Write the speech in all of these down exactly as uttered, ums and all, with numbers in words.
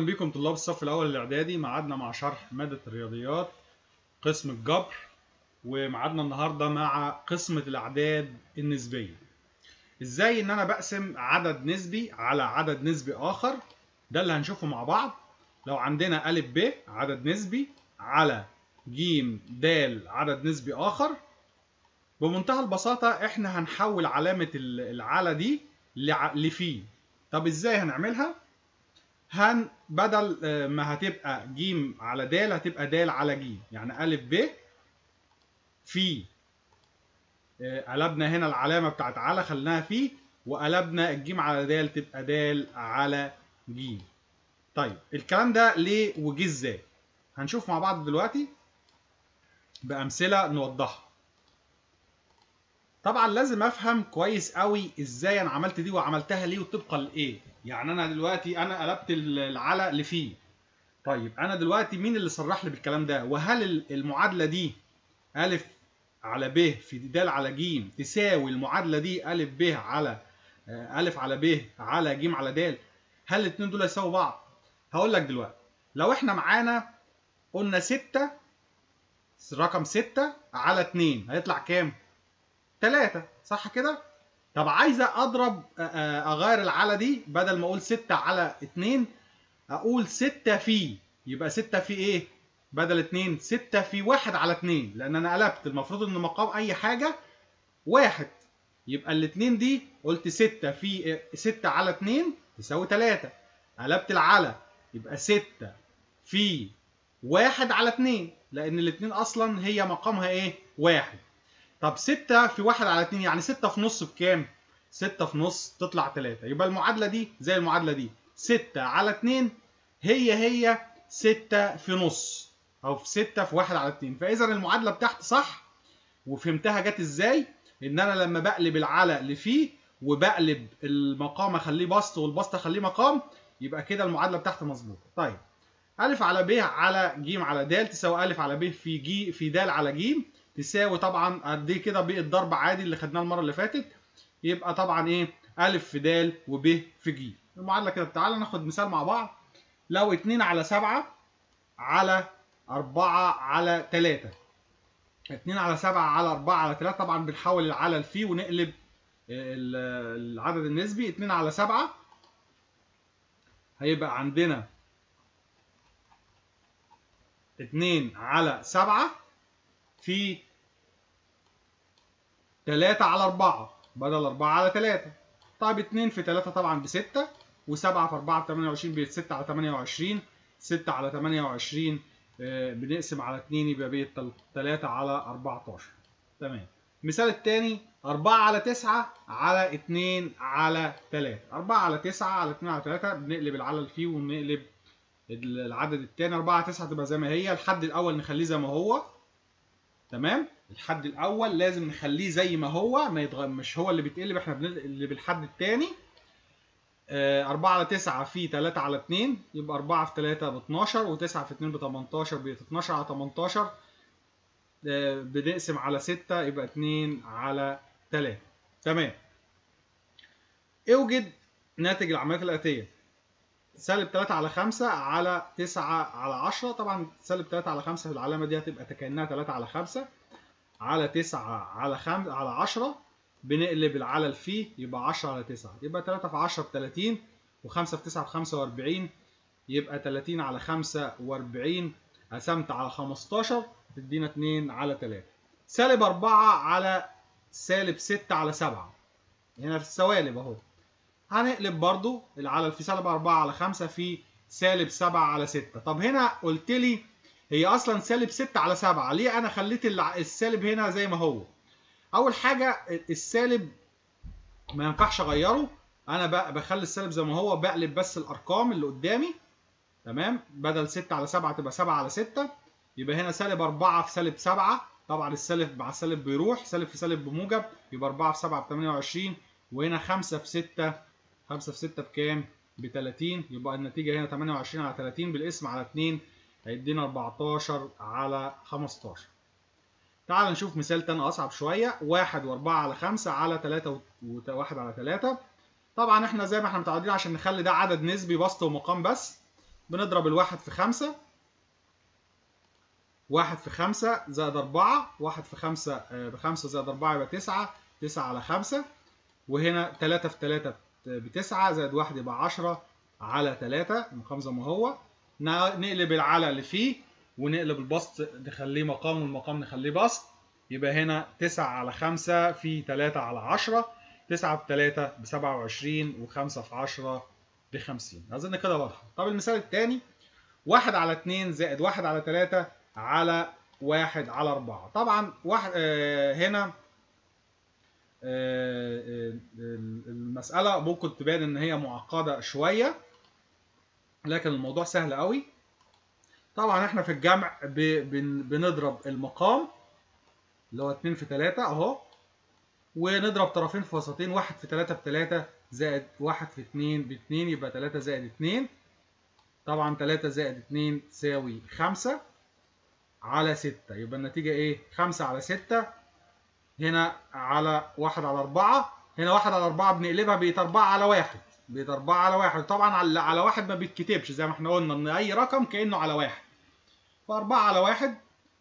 اهلا بكم طلاب الصف الاول الاعدادي. معادنا مع شرح ماده الرياضيات قسم الجبر، ومعادنا النهارده مع قسمه الاعداد النسبيه. ازاي ان انا بقسم عدد نسبي على عدد نسبي اخر؟ ده اللي هنشوفه مع بعض. لو عندنا ا ب عدد نسبي على ج د عدد نسبي اخر، بمنتهى البساطه احنا هنحول علامه العلى دي لفي. طب ازاي هنعملها؟ هن بدل ما هتبقى ج على د هتبقى د على ج، يعني ا ب في قلبنا هنا العلامه بتاعت على خلناها في، وقلبنا الج على د تبقى د على ج. طيب الكلام ده ليه وجه ازاي؟ هنشوف مع بعض دلوقتي بامثله نوضحها. طبعا لازم افهم كويس قوي ازاي انا عملت دي وعملتها ليه وطبقا لايه. يعني انا دلوقتي انا قلبت العلى لفي. طيب انا دلوقتي مين اللي صرح لي بالكلام ده؟ وهل المعادله دي ا على ب في د على ج تساوي المعادله دي ا ب على ا على ب على ج على د؟ هل الاثنين دول يساووا بعض؟ هقول لك دلوقتي. لو احنا معانا قلنا ستة، رقم ستة على اتنين هيطلع كام؟ تلاتة، صح كده؟ طب عايز اضرب، اغير العلى دي، بدل ما اقول ستة على اتنين اقول ستة في، يبقى ستة في ايه؟ بدل اتنين ستة في واحد على اتنين، لان انا قلبت، المفروض ان مقام اي حاجة واحد، يبقى الاتنين دي قلت ستة في ستة على اتنين تساوي تلاتة، قلبت العلى يبقى ستة في واحد على اتنين، لان الاتنين اصلا هي مقامها ايه؟ واحد. طب ستة في واحد على اتنين يعني ستة في نص بكام؟ ستة في نص تطلع تلاتة، يبقى المعادلة دي زي المعادلة دي، ستة على اتنين هي هي ستة في نص، أو في ستة في واحد على اتنين، فإذا المعادلة بتاعتي صح. وفهمتها جت إزاي؟ إن أنا لما بقلب العلى لفيه وبقلب المقام أخليه بسط والبسط أخليه مقام، يبقى كده المعادلة بتاعتي مظبوطة. طيب أ على ب على ج على د تساوي أ على ب في ج في د على ج، تساوي طبعا قد ايه كده؟ بالضرب عادي اللي خدناه المره اللي فاتت، يبقى طبعا ايه؟ ا في د وب في ج. المعادله كده. تعالى ناخد مثال مع بعض. لو اتنين على سبعة على أربعة على تلاتة، اتنين على سبعة على أربعة على تلاتة، طبعا بنحول العلى لفي ونقلب العدد النسبي. اتنين على سبعة هيبقى عندنا اتنين على سبعة في تلاتة على أربعة، بدل أربعة على تلاتة. طيب اتنين في تلاتة طبعا بستة، و7 في أربعة ب تمنية وعشرين، بقت ستة على تمنية وعشرين، ستة على تمنية وعشرين بنقسم على اتنين يبقى بقت تلاتة على أربعتاشر. تمام. المثال الثاني أربعة على تسعة على اتنين على تلاتة، أربعة على تسعة على اتنين على تلاتة، بنقلب العلل فيه ونقلب العدد الثاني. أربعة على تسعة تبقى زي ما هي، الحد الأول نخليه زي ما هو. تمام، الحد الاول لازم نخليه زي ما هو، ما يتغير، مش هو اللي بيتقلب، احنا بنقلب الحد الثاني. أربعة على تسعة في تلاتة على اتنين، يبقى أربعة في تلاتة ب اتناشر، و تسعة في اتنين ب تمنتاشر، بقت اتناشر على تمنتاشر، بنقسم على ستة يبقى اتنين على تلاتة. تمام. اوجد ناتج العمليات الاتيه. سالب تلاتة على خمسة على تسعة على عشرة، طبعا سالب تلاتة على خمسة في العلامه دي هتبقى كانها تلاتة على خمسة على تسعة على خمسة على عشرة، بنقلب العلل فيه يبقى عشرة على تسعة، يبقى تلاتة في عشرة ب تلاتين، و5 في تسعة ب خمسة وأربعين، يبقى تلاتين على خمسة وأربعين، قسمت على خمستاشر تدينا اتنين على تلاتة. سالب أربعة على سالب ستة على سبعة، هنا في السوالب اهو، هنقلب برضو العلل في سالب أربعة على خمسة في سالب سبعة على ستة. طب هنا قلت لي هي أصلا سالب ستة على سبعة، ليه أنا خليت السالب هنا زي ما هو؟ أول حاجة السالب ما ينفعش أغيره، أنا بخلي السالب زي ما هو، بقلب بس الأرقام اللي قدامي. تمام، بدل ستة على سبعة تبقى سبعة على ستة، يبقى هنا سالب أربعة في سالب سبعة، طبعا السالب مع السالب بيروح، سالب في سالب بموجب، يبقى أربعة في سبعة ب تمنية وعشرين، وهنا خمسة في ستة، خمسة في ستة بكام؟ ب تلاتين، يبقى النتيجة هنا تمنية وعشرين على تلاتين، بالقسم على اتنين هيدينا أربعتاشر على خمستاشر. تعال نشوف مثال تاني أصعب شوية. واحد وأربعة على خمسة على تلاتة وواحد على تلاتة، طبعا احنا زي ما احنا متعودين عشان نخلي ده عدد نسبي بسط ومقام بس، بنضرب الواحد في خمسة، واحد في خمسة زائد أربعة، واحد في خمسة بخمسة زائد أربعة يبقى تسعة، تسعة على خمسة، وهنا تلاتة في تلاتة بتسعة زائد واحد يبقى عشرة على تلاتة مقام زي ما هو. نقلب العلى اللي فيه ونقلب البسط نخليه مقام والمقام نخليه بسط، يبقى هنا تسعة على خمسة في تلاتة على عشرة، تسعة في تلاتة ب سبعة وعشرين، وخمسة في عشرة ب خمسين. أظن كده واضحة. طب المثال الثاني، واحد على اتنين زائد واحد على تلاتة على واحد على أربعة. طبعا واحد آه هنا آه المسألة ممكن تبان إن هي معقدة شوية، لكن الموضوع سهل قوي. طبعا احنا في الجمع بنضرب المقام اللي هو اتنين في تلاتة اهو، ونضرب طرفين في وسطين، واحد في تلاتة بتلاتة زائد واحد في اتنين باتنين يبقى تلاتة زائد اتنين. طبعا تلاتة زائد اتنين تساوي خمسة على ستة، يبقى النتيجة ايه؟ خمسة على ستة، هنا على واحد على أربعة، هنا واحد على أربعة بنقلبها بقت أربعة على واحد، بقت أربعة على واحد. طبعا على واحد ما بيتكتبش زي ما احنا قلنا ان اي رقم كأنه على واحد، فأربعة على واحد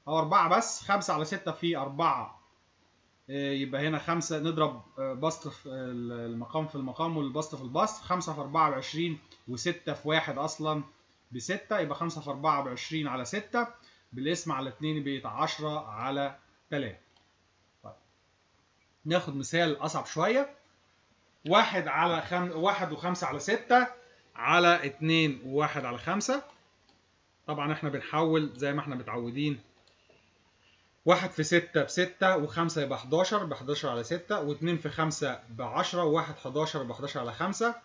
أو أربعة بس، خمسة على ستة في أربعة يبقى هنا خمسة، نضرب بسط في المقام في المقام والبسط في البسط، خمسة في أربعة بعشرين، وستة في واحد أصلا بستة، يبقى خمسة في أربعة بعشرين على ستة، بالاسم على اتنين بقت عشرة على تلاتة. طيب ناخد مثال أصعب شوية، واحد على خم... واحد وخمسة على ستة على اتنين وواحد على خمسة. طبعا احنا بنحول زي ما احنا متعودين، واحد في ستة بستة، وخمسة يبقى حداشر، بحداشر على ستة، واتنين في خمسة بعشرة، وواحد حداشر بحداشر على خمسة.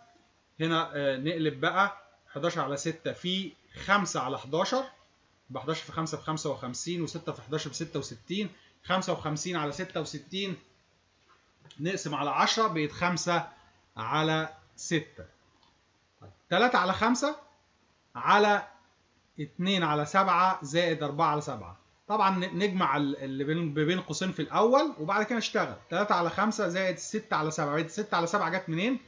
هنا نقلب بقى حداشر على ستة في خمسة على حداشر، بحداشر في خمسة بخمسة وخمسين، وستة في حداشر بستة وستين، خمسة وخمسين على ستة وستين نقسم على عشرة بقت خمسة على ستة. تلاتة على خمسة على اتنين على سبعة زائد أربعة على سبعة. طبعا نجمع اللي بين قوسين في الاول وبعد كده نشتغل. تلاتة على خمسة زائد ستة على سبعة، ستة على سبعة جت منين؟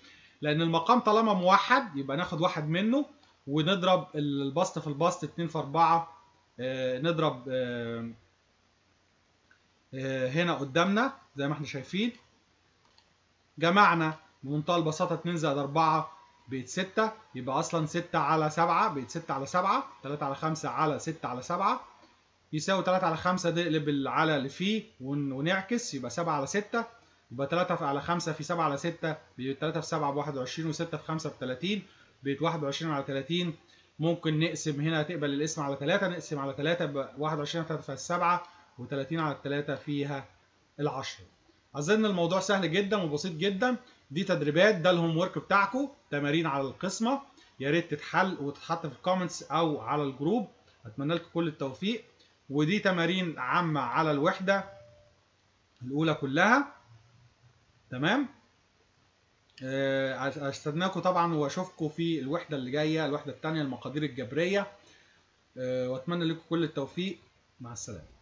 لان المقام طالما موحد يبقى ناخد واحد منه، ونضرب البسط في البسط، اتنين في أربعة آه نضرب آه آه هنا قدامنا زي ما احنا شايفين. جمعنا بمنتهى البساطة اتنين زائد أربعة بقت ستة، يبقى اصلا ستة على سبعة بقت ستة على سبعة، تلاتة على خمسة على ستة على سبعة يساوي تلاتة على خمسة، نقلب العلى اللي فيه ونعكس يبقى سبعة على ستة، يبقى تلاتة على خمسة في سبعة على ستة بقت تلاتة في سبعة ب واحد وعشرين، وستة في خمسة ب تلاتين بقت واحد وعشرين على تلاتين. ممكن نقسم هنا، تقبل القسم على تلاتة، نقسم على تلاتة ب واحد وعشرين على تلاتة فيها السبعة، وتلاتين على تلاتة فيها العشرة. أظن الموضوع سهل جدا وبسيط جدا. دي تدريبات، ده الهوم ورك بتاعكم، تمارين على القسمة، يا ريت تتحل وتتحط في الكومنتس أو على الجروب. أتمنى لكم كل التوفيق. ودي تمارين عامة على الوحدة الأولى كلها، تمام؟ استناكم طبعا واشوفكم في الوحدة اللي جاية، الوحدة الثانية المقادير الجبرية، وأتمنى لكم كل التوفيق. مع السلامة.